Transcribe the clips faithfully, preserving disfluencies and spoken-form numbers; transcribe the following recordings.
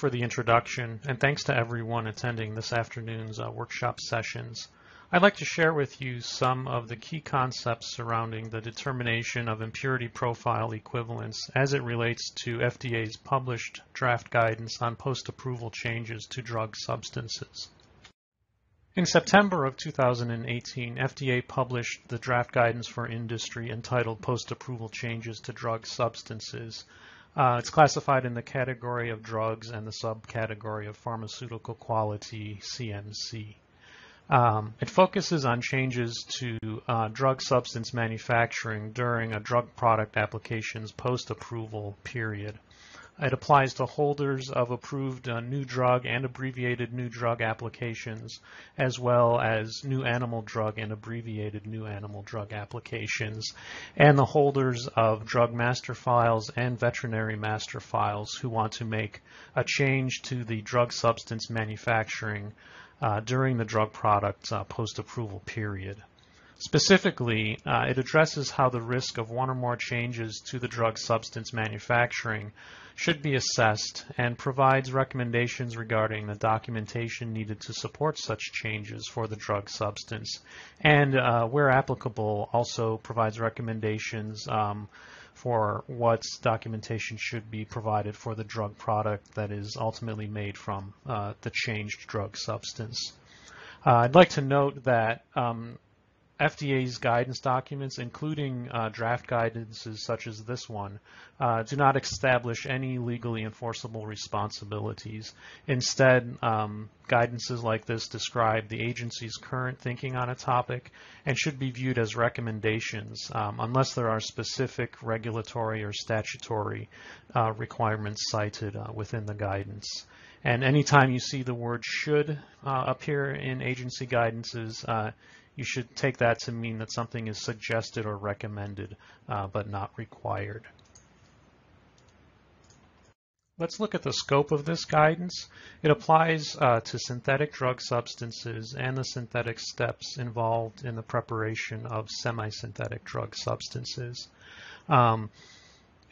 for the introduction, and thanks to everyone attending this afternoon's uh, workshop sessions. I'd like to share with you some of the key concepts surrounding the determination of impurity profile equivalence as it relates to F D A's published draft guidance on post-approval changes to drug substances. In September of two thousand eighteen, F D A published the draft guidance for industry entitled Post-Approval Changes to Drug Substances. Uh, it's classified in the category of drugs and the subcategory of pharmaceutical quality, C M C. Um, it focuses on changes to uh, drug substance manufacturing during a drug product application's post-approval period. It applies to holders of approved uh, new drug and abbreviated new drug applications, as well as new animal drug and abbreviated new animal drug applications, and the holders of drug master files and veterinary master files who want to make a change to the drug substance manufacturing uh, during the drug product uh, post-approval period. Specifically, uh, it addresses how the risk of one or more changes to the drug substance manufacturing should be assessed and provides recommendations regarding the documentation needed to support such changes for the drug substance, and uh, where applicable, also provides recommendations um, for what documentation should be provided for the drug product that is ultimately made from uh, the changed drug substance. Uh, I'd like to note that um, F D A's guidance documents, including uh, draft guidances such as this one, uh, do not establish any legally enforceable responsibilities. Instead, um, guidances like this describe the agency's current thinking on a topic and should be viewed as recommendations, um, unless there are specific regulatory or statutory uh, requirements cited uh, within the guidance. And anytime you see the word should uh, appear in agency guidances, uh, you should take that to mean that something is suggested or recommended, uh, but not required. Let's look at the scope of this guidance. It applies uh, to synthetic drug substances and the synthetic steps involved in the preparation of semi-synthetic drug substances. Um,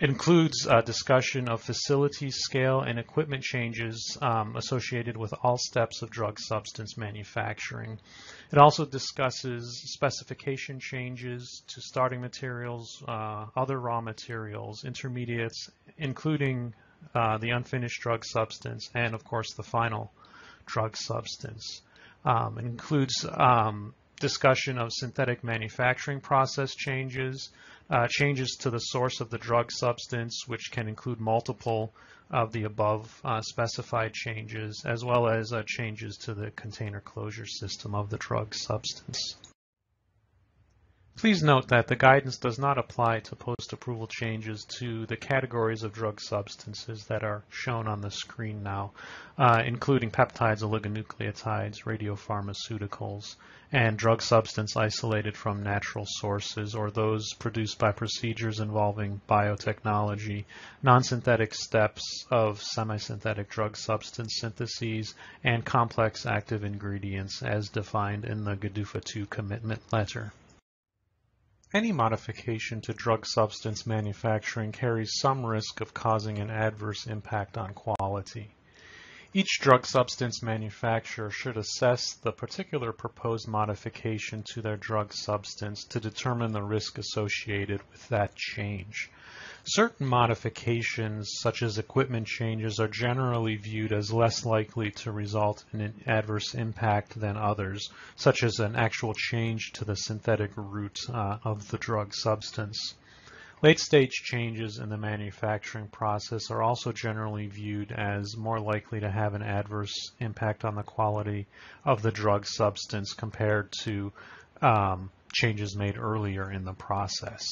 It includes a discussion of facility scale and equipment changes um, associated with all steps of drug substance manufacturing. It also discusses specification changes to starting materials, uh, other raw materials, intermediates, including uh, the unfinished drug substance, and of course the final drug substance. Um, it includes um, discussion of synthetic manufacturing process changes, uh, changes to the source of the drug substance, which can include multiple of the above uh, specified changes, as well as uh, changes to the container closure system of the drug substance. Please note that the guidance does not apply to post-approval changes to the categories of drug substances that are shown on the screen now, uh, including peptides, oligonucleotides, radiopharmaceuticals, and drug substance isolated from natural sources or those produced by procedures involving biotechnology, non-synthetic steps of semi-synthetic drug substance syntheses, and complex active ingredients as defined in the G D U F A two commitment letter. Any modification to drug substance manufacturing carries some risk of causing an adverse impact on quality. Each drug substance manufacturer should assess the particular proposed modification to their drug substance to determine the risk associated with that change. Certain modifications, such as equipment changes, are generally viewed as less likely to result in an adverse impact than others, such as an actual change to the synthetic route uh, of the drug substance. Late-stage changes in the manufacturing process are also generally viewed as more likely to have an adverse impact on the quality of the drug substance compared to um, changes made earlier in the process.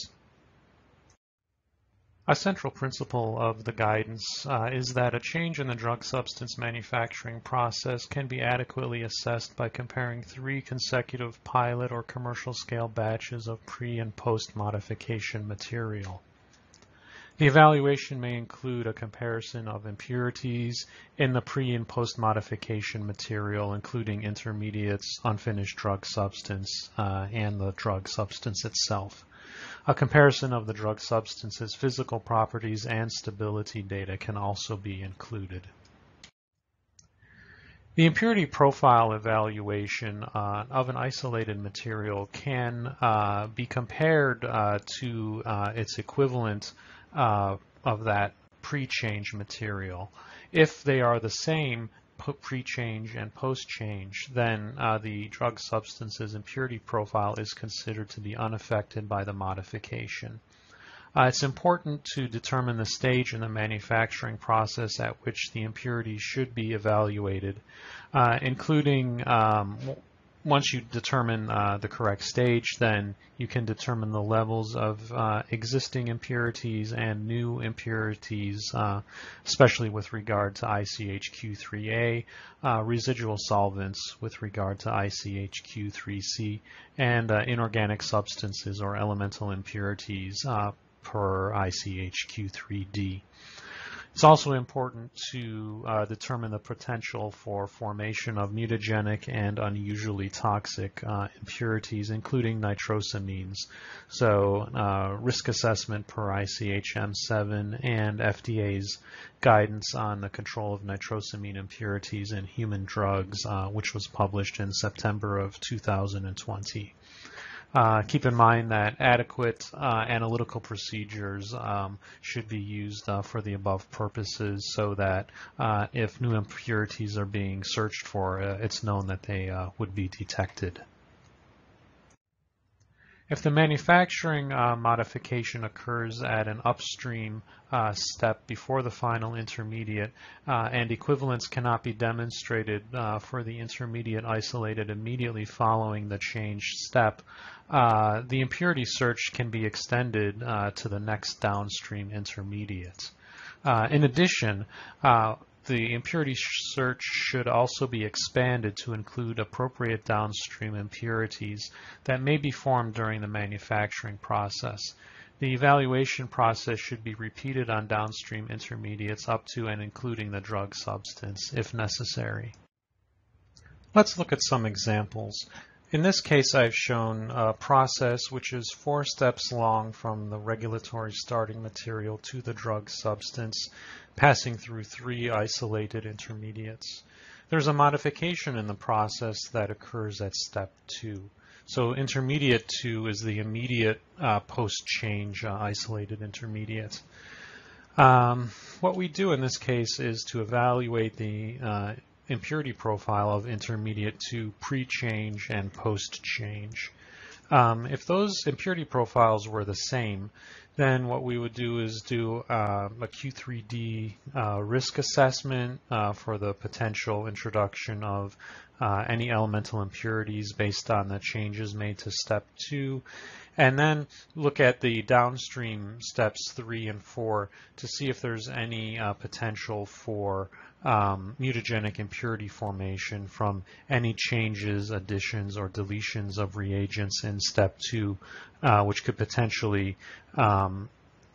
A central principle of the guidance uh, is that a change in the drug substance manufacturing process can be adequately assessed by comparing three consecutive pilot or commercial scale batches of pre- and post-modification material. The evaluation may include a comparison of impurities in the pre- and post-modification material, including intermediates, unfinished drug substance, uh, and the drug substance itself. A comparison of the drug substance's physical properties and stability data can also be included. The impurity profile evaluation uh, of an isolated material can uh, be compared uh, to uh, its equivalent uh, of that pre-change material. If they are the same, pre-change and post-change, then uh, the drug substance's impurity profile is considered to be unaffected by the modification. Uh, it's important to determine the stage in the manufacturing process at which the impurities should be evaluated, uh, including um, once you determine uh, the correct stage, then you can determine the levels of uh, existing impurities and new impurities, uh, especially with regard to I C H Q three A, uh, residual solvents with regard to I C H Q three C, and uh, inorganic substances or elemental impurities uh, per I C H Q three D. It's also important to uh, determine the potential for formation of mutagenic and unusually toxic uh, impurities, including nitrosamines. So uh, risk assessment per I C H M seven and F D A's guidance on the control of nitrosamine impurities in human drugs, uh, which was published in September of two thousand twenty. Uh, keep in mind that adequate uh, analytical procedures um, should be used uh, for the above purposes, so that uh, if new impurities are being searched for, uh, it's known that they uh, would be detected. If the manufacturing uh, modification occurs at an upstream uh, step before the final intermediate uh, and equivalence cannot be demonstrated uh, for the intermediate isolated immediately following the change step, uh, the impurity search can be extended uh, to the next downstream intermediate. Uh, in addition, uh, the impurity search should also be expanded to include appropriate downstream impurities that may be formed during the manufacturing process. The evaluation process should be repeated on downstream intermediates up to and including the drug substance, if necessary. Let's look at some examples. In this case, I've shown a process which is four steps long from the regulatory starting material to the drug substance, passing through three isolated intermediates. There's a modification in the process that occurs at step two. So intermediate two is the immediate uh, post-change uh, isolated intermediate. Um, what we do in this case is to evaluate the uh, impurity profile of intermediate two pre-change and post-change. Um, if those impurity profiles were the same, then what we would do is do uh, a Q three D uh, risk assessment uh, for the potential introduction of uh, any elemental impurities based on the changes made to step two, and then look at the downstream steps three and four to see if there's any uh, potential for Um, mutagenic impurity formation from any changes, additions, or deletions of reagents in step two, uh, which could potentially um,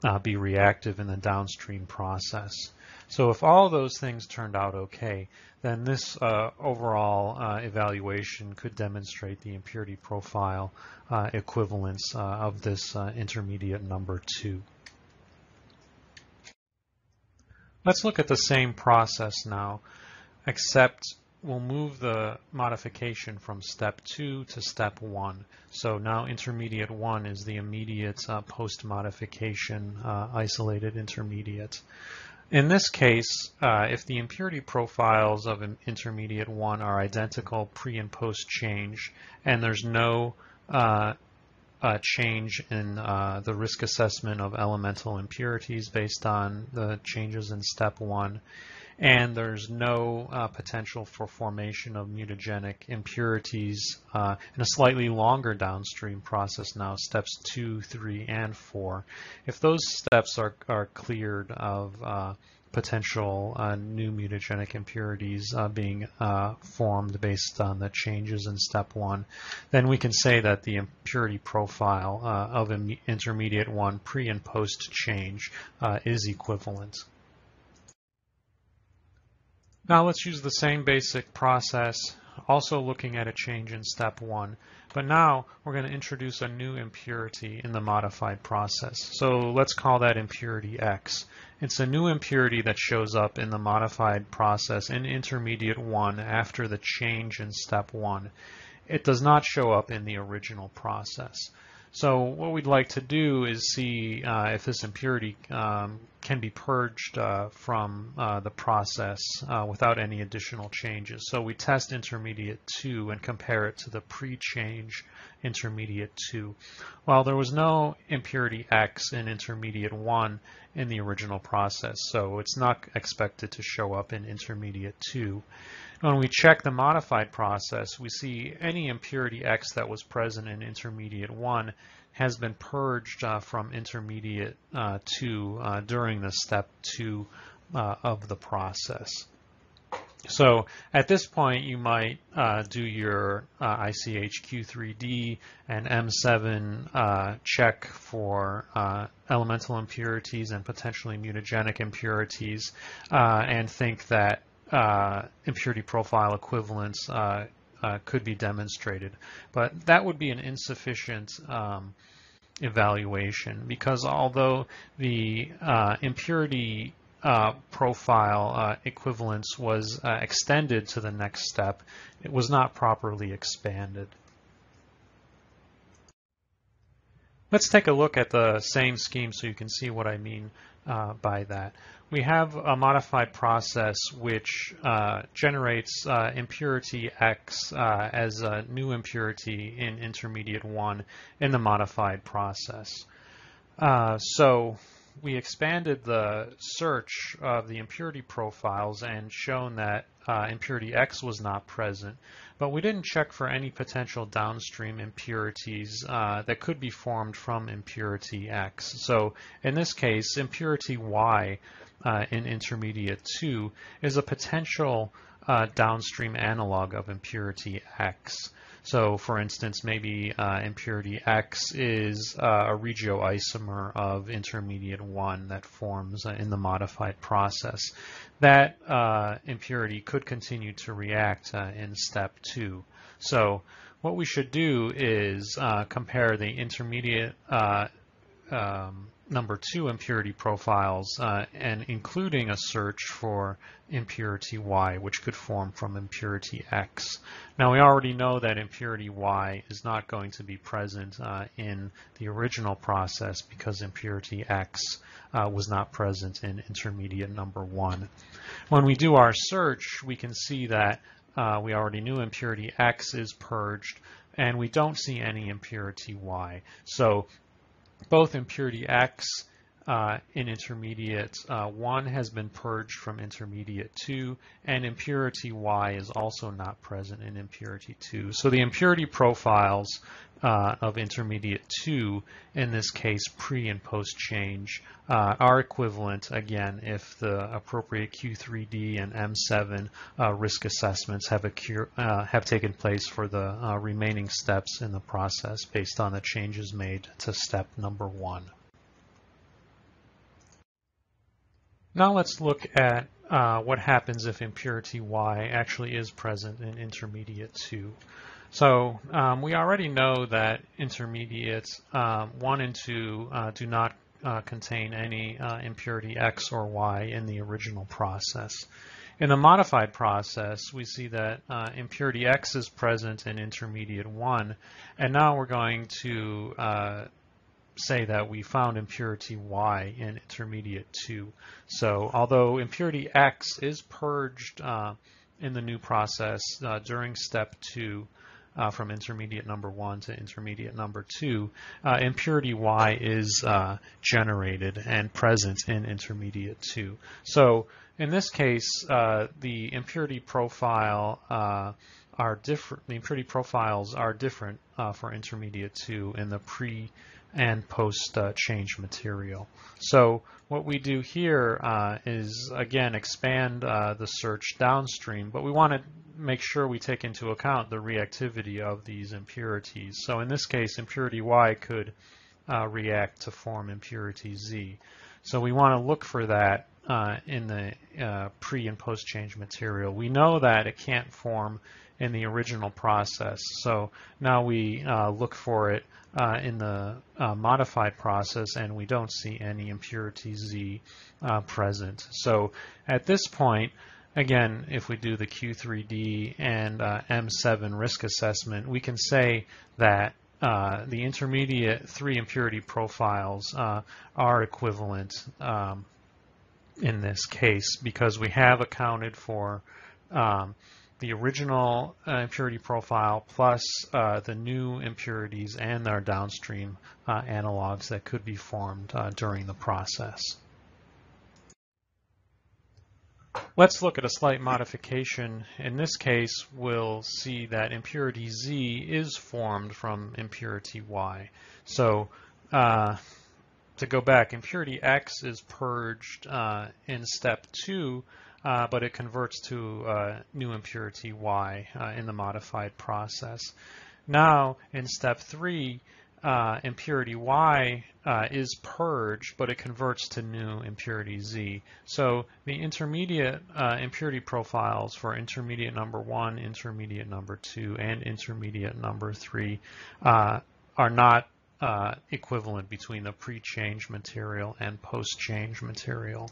uh, be reactive in the downstream process. So if all those things turned out okay, then this uh, overall uh, evaluation could demonstrate the impurity profile uh, equivalence uh, of this uh, intermediate number two. Let's look at the same process now, except we'll move the modification from step two to step one. So now intermediate one is the immediate uh, post-modification uh, isolated intermediate. In this case, uh, if the impurity profiles of an intermediate one are identical pre and post change, and there's no uh, Uh, change in uh, the risk assessment of elemental impurities based on the changes in step one, and there's no uh, potential for formation of mutagenic impurities uh, in a slightly longer downstream process now, steps two, three, and four. If those steps are, are cleared of uh, potential uh, new mutagenic impurities uh, being uh, formed based on the changes in step one, then we can say that the impurity profile uh, of intermediate one pre and post change uh, is equivalent. Now let's use the same basic process also looking at a change in step one. But now we're going to introduce a new impurity in the modified process. So let's call that impurity X. It's a new impurity that shows up in the modified process in intermediate one after the change in step one. It does not show up in the original process. So what we'd like to do is see uh, if this impurity um, can be purged uh, from uh, the process uh, without any additional changes. So we test intermediate two and compare it to the pre-change intermediate two. Well, there was no impurity X in intermediate one in the original process, so it's not expected to show up in intermediate two. When we check the modified process, we see any impurity X that was present in intermediate one has been purged uh, from intermediate uh, two uh, during the step two uh, of the process. So at this point, you might uh, do your uh, I C H Q three D and M seven uh, check for uh, elemental impurities and potentially mutagenic impurities uh, and think that Uh, impurity profile equivalence uh, uh, could be demonstrated. But that would be an insufficient um, evaluation, because although the uh, impurity uh, profile uh, equivalence was uh, extended to the next step, it was not properly expanded. Let's take a look at the same scheme so you can see what I mean uh, by that. We have a modified process which uh, generates uh, impurity X uh, as a new impurity in intermediate one in the modified process. Uh, so we expanded the search of the impurity profiles and shown that uh, impurity X was not present, but we didn't check for any potential downstream impurities uh, that could be formed from impurity X. So in this case, impurity Y Uh, in intermediate two is a potential uh, downstream analog of impurity X. So for instance, maybe uh, impurity X is uh, a regioisomer of intermediate one that forms uh, in the modified process. That uh, impurity could continue to react uh, in step two. So what we should do is uh, compare the intermediate uh, um, number two impurity profiles uh, and including a search for impurity Y, which could form from impurity X. Now we already know that impurity Y is not going to be present uh, in the original process because impurity X uh, was not present in intermediate number one. When we do our search, we can see that uh, we already knew impurity X is purged and we don't see any impurity Y. So both impurity X uh, in intermediate uh, one has been purged from intermediate two, and impurity Y is also not present in impurity two. So the impurity profiles uh, of intermediate two, in this case pre and post change, uh, are equivalent again if the appropriate Q three D and M seven uh, risk assessments have, occur, uh, have taken place for the uh, remaining steps in the process based on the changes made to step number one. Now let's look at uh, what happens if impurity Y actually is present in intermediate two. So um, we already know that intermediates um, one and two uh, do not uh, contain any uh, impurity X or Y in the original process. In the modified process, we see that uh, impurity X is present in intermediate one, and now we're going to uh, say that we found impurity Y in intermediate two. So although impurity X is purged uh, in the new process uh, during step two uh, from intermediate number one to intermediate number two, uh, impurity Y is uh, generated and present in intermediate two. So in this case, uh, the impurity profile uh, are different. The impurity profiles are different uh, for intermediate two in the pre and post uh, change material. So what we do here uh, is again expand uh, the search downstream, but we want to make sure we take into account the reactivity of these impurities. So in this case, impurity Y could uh, react to form impurity Z. So we want to look for that uh, in the uh, pre and post change material. We know that it can't form in the original process, so now we uh, look for it uh, in the uh, modified process, and we don't see any impurity Z uh, present. So at this point, again, if we do the Q three D and uh, M seven risk assessment, we can say that uh, the intermediate three impurity profiles uh, are equivalent um, in this case, because we have accounted for um, the original uh, impurity profile plus uh, the new impurities and our downstream uh, analogs that could be formed uh, during the process. Let's look at a slight modification. In this case, we'll see that impurity Z is formed from impurity Y. So uh, to go back, impurity X is purged uh, in step two, uh, but it converts to uh, new impurity Y uh, in the modified process. Now in step three, Uh, impurity Y uh, is purged, but it converts to new impurity Z. So the intermediate uh, impurity profiles for intermediate number one, intermediate number two, and intermediate number three uh, are not uh, equivalent between the pre-change material and post-change material.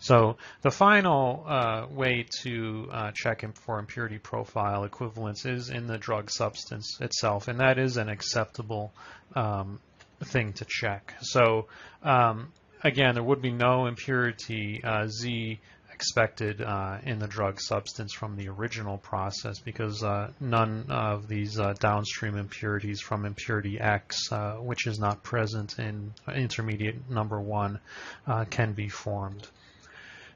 So the final uh, way to uh, check for impurity profile equivalence is in the drug substance itself, and that is an acceptable um, thing to check. So um, again, there would be no impurity uh, Z expected uh, in the drug substance from the original process, because uh, none of these uh, downstream impurities from impurity X, uh, which is not present in intermediate number one, uh, can be formed.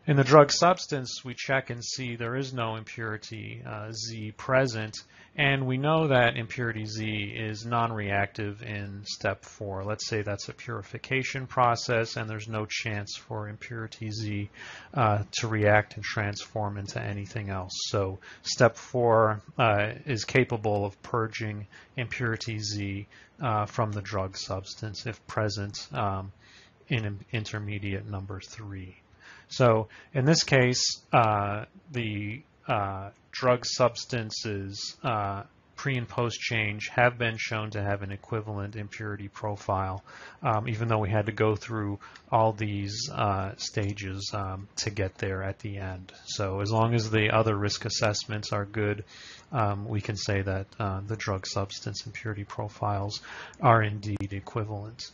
In the drug substance, we check and see there is no impurity uh, Z present, and we know that impurity Z is non-reactive in step four. Let's say that's a purification process, and there's no chance for impurity Z uh, to react and transform into anything else. So step four uh, is capable of purging impurity Z uh, from the drug substance if present um, in intermediate number three. So in this case, uh, the uh, drug substances uh, pre and post change have been shown to have an equivalent impurity profile, um, even though we had to go through all these uh, stages um, to get there at the end. So as long as the other risk assessments are good, um, we can say that uh, the drug substance impurity profiles are indeed equivalent.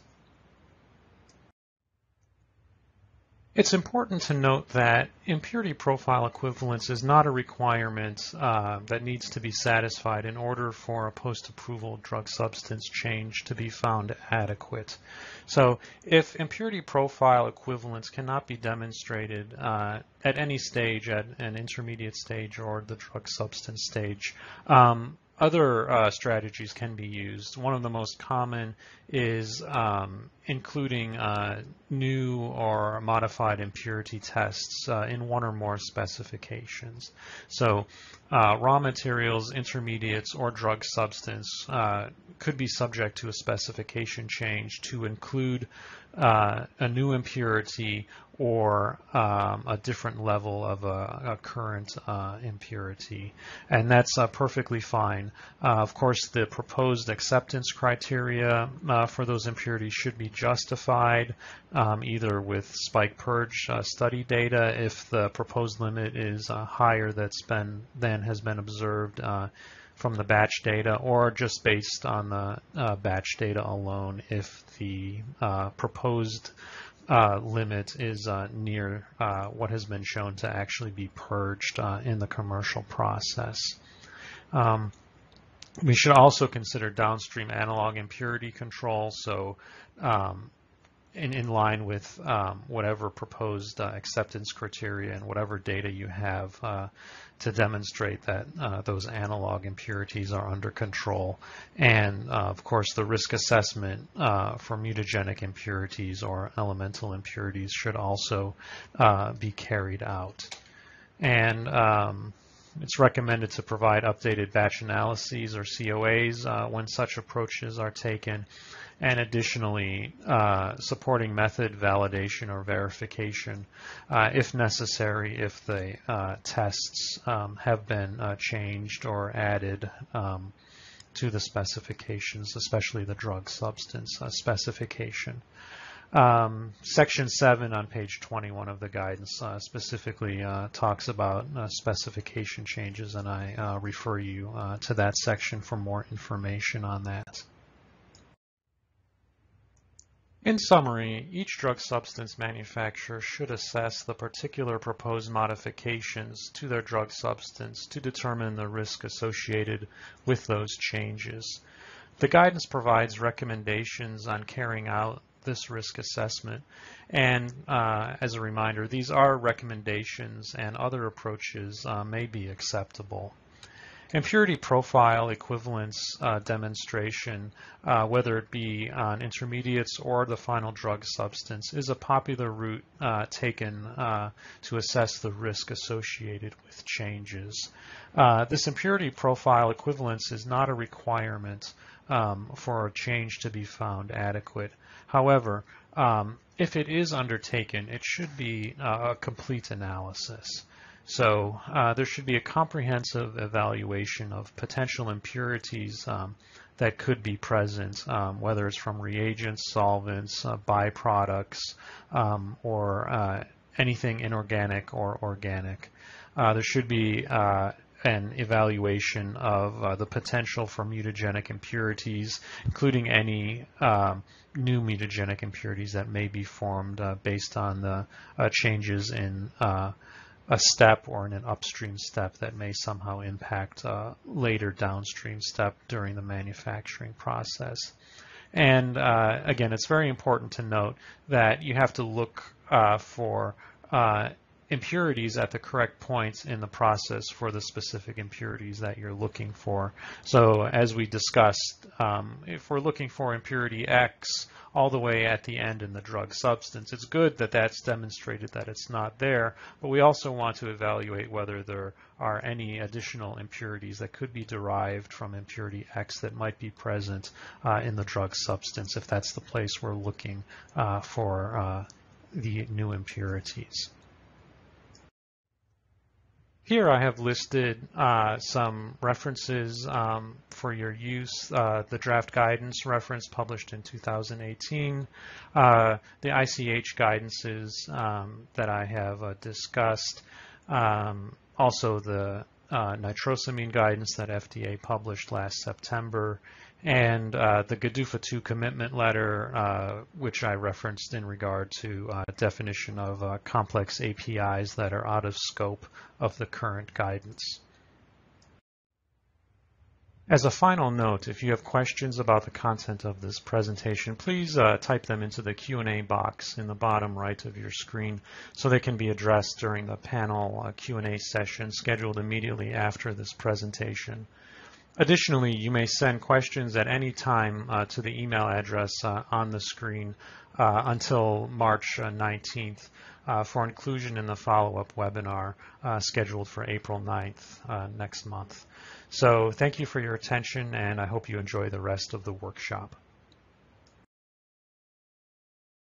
It's important to note that impurity profile equivalence is not a requirement uh, that needs to be satisfied in order for a post-approval drug substance change to be found adequate. So if impurity profile equivalence cannot be demonstrated uh, at any stage, at an intermediate stage or the drug substance stage, um, Other uh, strategies can be used. One of the most common is um, including uh, new or modified impurity tests uh, in one or more specifications. So uh, raw materials, intermediates, or drug substance uh, could be subject to a specification change to include uh, a new impurity or um, a different level of a, a current uh, impurity. And that's uh, perfectly fine. Uh, of course, the proposed acceptance criteria uh, for those impurities should be justified, um, either with spike purge uh, study data if the proposed limit is uh, higher that's been, than has been observed uh, from the batch data, or just based on the uh, batch data alone if the uh, proposed Uh, limit is uh, near uh, what has been shown to actually be purged uh, in the commercial process. Um, we should also consider downstream analog impurity control, so um, in, in line with um, whatever proposed uh, acceptance criteria and whatever data you have uh, to demonstrate that uh, those analog impurities are under control. And uh, of course, the risk assessment uh, for mutagenic impurities or elemental impurities should also uh, be carried out. And um, it's recommended to provide updated batch analyses or C O As uh, when such approaches are taken. and additionally uh, supporting method validation or verification uh, if necessary, if the uh, tests um, have been uh, changed or added um, to the specifications, especially the drug substance uh, specification. Um, section seven on page twenty-one of the guidance uh, specifically uh, talks about uh, specification changes, and I uh, refer you uh, to that section for more information on that. In summary, each drug substance manufacturer should assess the particular proposed modifications to their drug substance to determine the risk associated with those changes. The guidance provides recommendations on carrying out this risk assessment, and uh, as a reminder, these are recommendations and other approaches uh, may be acceptable. Impurity profile equivalence uh, demonstration, uh, whether it be on intermediates or the final drug substance, is a popular route uh, taken uh, to assess the risk associated with changes. Uh, this impurity profile equivalence is not a requirement um, for a change to be found adequate. However, um, if it is undertaken, it should be uh, a complete analysis. So uh, there should be a comprehensive evaluation of potential impurities um, that could be present, um, whether it's from reagents, solvents, uh, byproducts, um, or uh, anything inorganic or organic. Uh, there should be uh, an evaluation of uh, the potential for mutagenic impurities, including any um, new mutagenic impurities that may be formed uh, based on the uh, changes in uh, a step or in an upstream step that may somehow impact a later downstream step during the manufacturing process. And uh, again, it's very important to note that you have to look uh, for uh, impurities at the correct points in the process for the specific impurities that you're looking for. So as we discussed, um, if we're looking for impurity X all the way at the end in the drug substance, it's good that that's demonstrated that it's not there, but we also want to evaluate whether there are any additional impurities that could be derived from impurity X that might be present uh, in the drug substance, if that's the place we're looking uh, for uh, the new impurities. Here I have listed uh, some references um, for your use, uh, the draft guidance reference published in two thousand eighteen, uh, the I C H guidances um, that I have uh, discussed, um, also the uh, nitrosamine guidance that F D A published last September, and uh, the G D U F A two commitment letter, uh, which I referenced in regard to uh, definition of uh, complex A P Is that are out of scope of the current guidance. As a final note, if you have questions about the content of this presentation, please uh, type them into the Q and A box in the bottom right of your screen so they can be addressed during the panel uh, Q and A session scheduled immediately after this presentation. Additionally, you may send questions at any time uh, to the email address uh, on the screen uh, until March uh, nineteenth uh, for inclusion in the follow-up webinar uh, scheduled for April ninth uh, next month. So thank you for your attention, and I hope you enjoy the rest of the workshop.